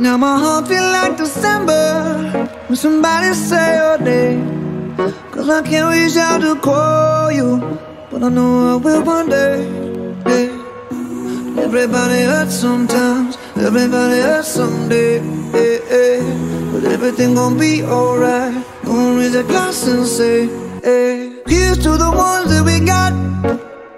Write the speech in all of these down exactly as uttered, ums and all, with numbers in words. Now my heart feels like December when somebody say your name. Cause I can't reach out to call you, but I know I will one day, hey. Everybody hurts sometimes, everybody hurts someday, hey, hey. But everything gon' be alright. Gonna raise a glass and say, hey. Here's to the ones that we got.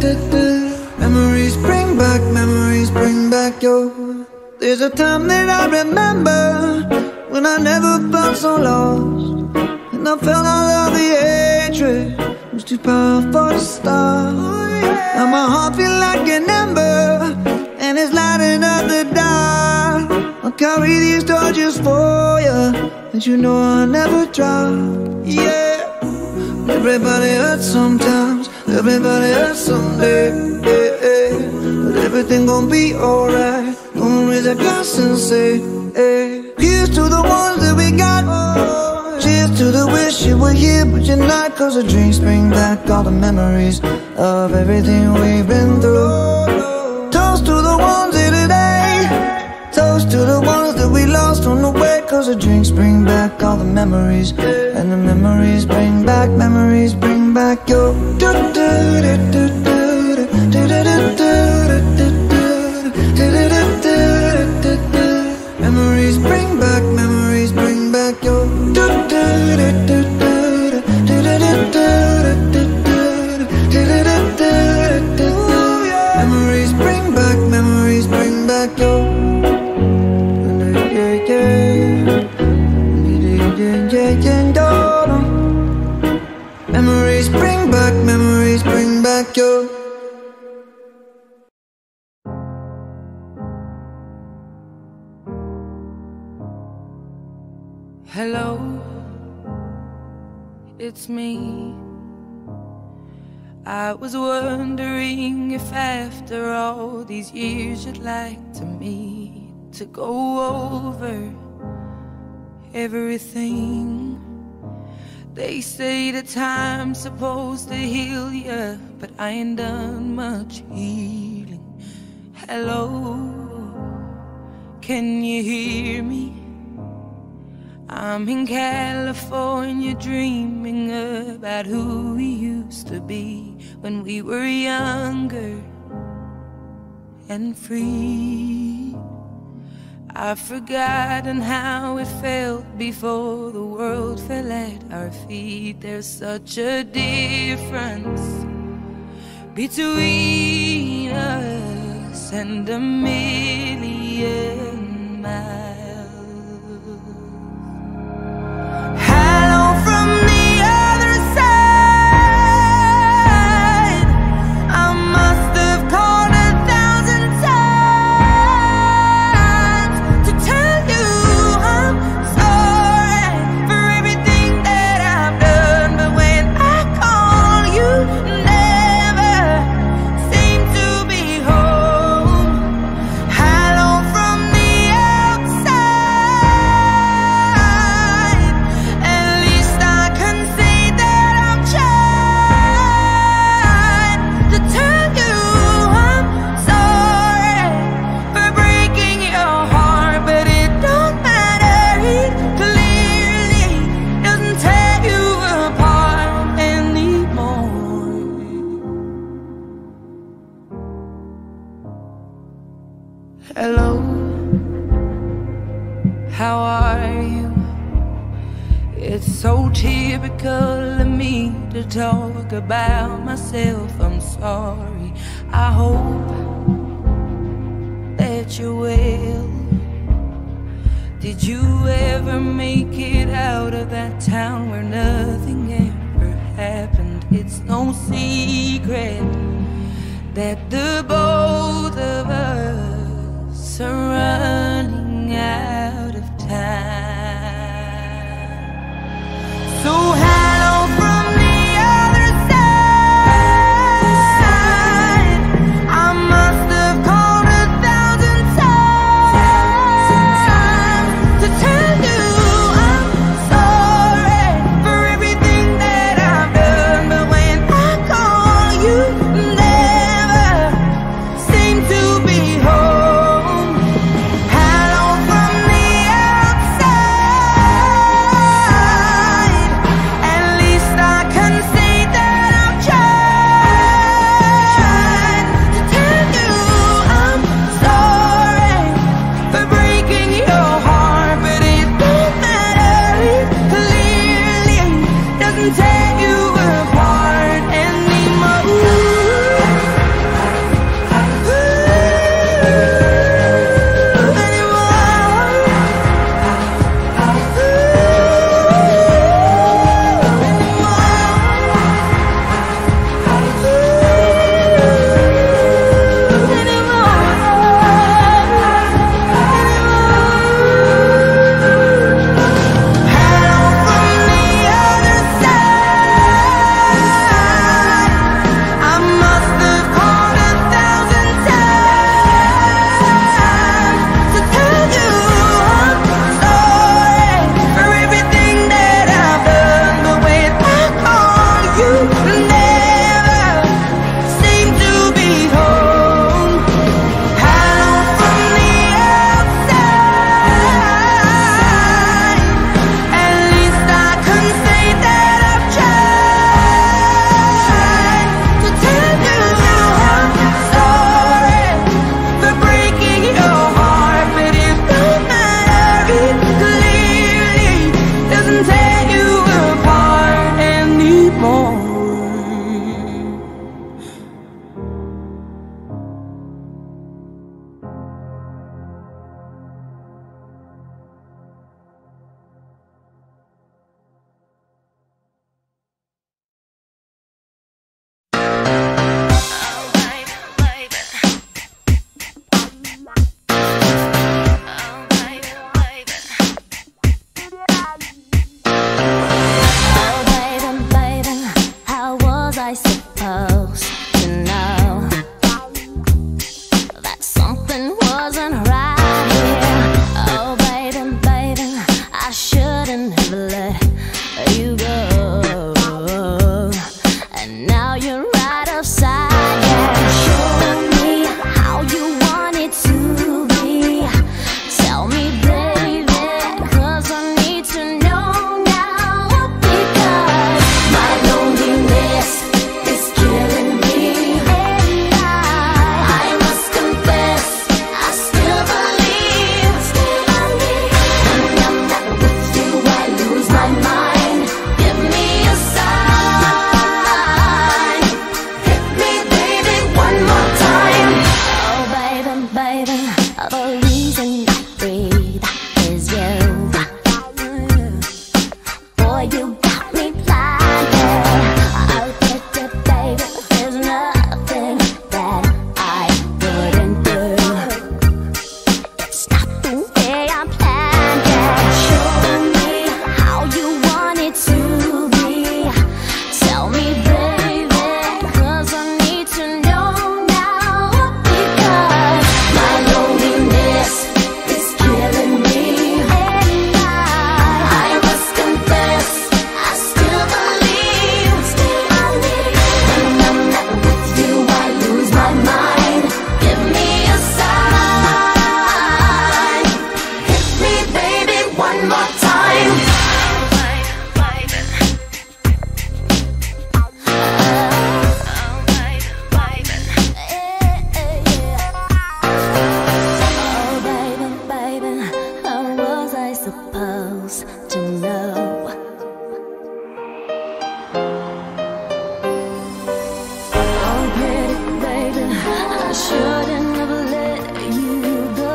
do do. Memories bring back, memories bring back your. There's a time that I remember when I never felt so lost, and I felt all of the hatred, it was too powerful to stop. Now my heart feels like an ember, and it's lighting up the dark. I'll carry these torches for you, and you know I'll never drop. Yeah. Everybody hurts sometimes, everybody hurts someday, hey, hey. But everything gon' be alright. Gonna raise a glass and say, hey. Here's to the ones that we got, oh. Cheers to the wish you were here, but you're not. Cause the drinks bring back all the memories of everything we've been through. Toast to the ones here today, toast to the ones that we lost on the way. Cause the drinks bring back all the memories, and the memories bring back, memories bring back your. Do do do do do do do do do. Memories bring back, memories bring back your. Do do do do do do do do. Memories bring back, memories bring back your. Yeah yeah. Memories bring back, memories bring back your. Hello, it's me. I was wondering if after all these years you'd like to meet, to go over everything. They say that time's supposed to heal ya, but I ain't done much healing. Hello, can you hear me? I'm in California dreaming about who we used to be when we were younger and free. I've forgotten how it felt before the world fell at our feet. There's such a difference between us and a million miles. Hello from the other side. I must have called a thousand times seem to be home. Hello from the outside. typical of me to talk about myself. I'm sorry. I hope that you will. Did you ever make it out of that town where nothing ever happened? It's no secret that the both of us are running out of time. So hello from the other side. I must have called a thousand times to tell you I'm sorry for everything that I've done. But when I call you, shouldn't have let you go.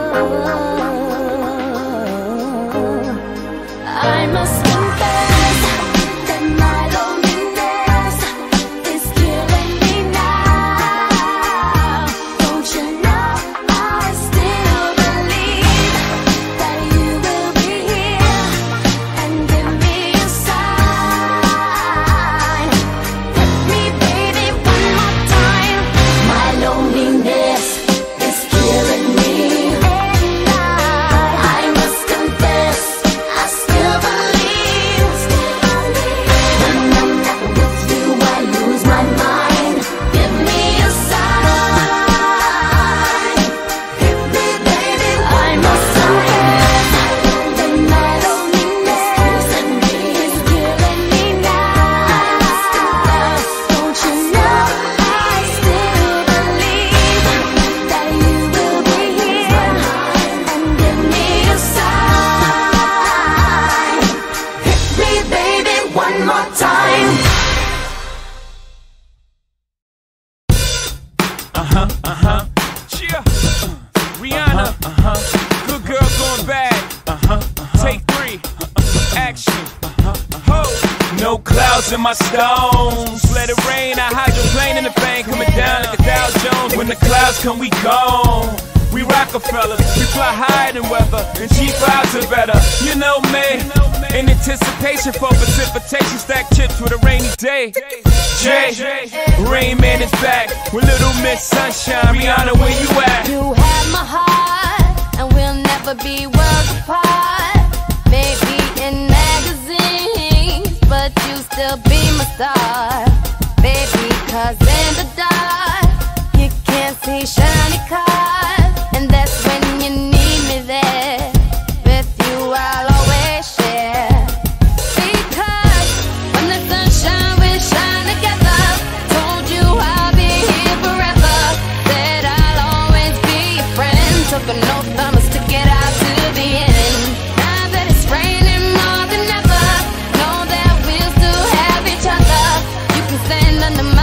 I must Uh-huh, uh-huh, yeah. Rihanna, uh-huh, uh-huh. Good girl going bad, uh-huh, uh-huh. Take three, uh-huh. Action, uh-huh, uh-huh. Ho. No clouds in my stones, let it rain, I hydroplane in the bank, coming down like a Dow Jones. When the clouds come, we gone, we Rockefellers, we fly higher than weather, and cheap vibes are better, you know me, in anticipation for precipitation, stack chips with a rainy day. Jay, Rain Man is back with Little Miss Sunshine. Rihanna, where you at? You have my heart, and we'll never be worlds apart. Maybe in magazines, but you still be my star. Baby, cause in the dark, you can't see shiny cars, and that's when you need me there. With you, I'll always share. Because when the sunshine will shine again. But no thumbs to get out to the end. Now that it's raining more than ever, know that we'll still have each other. You can stand under my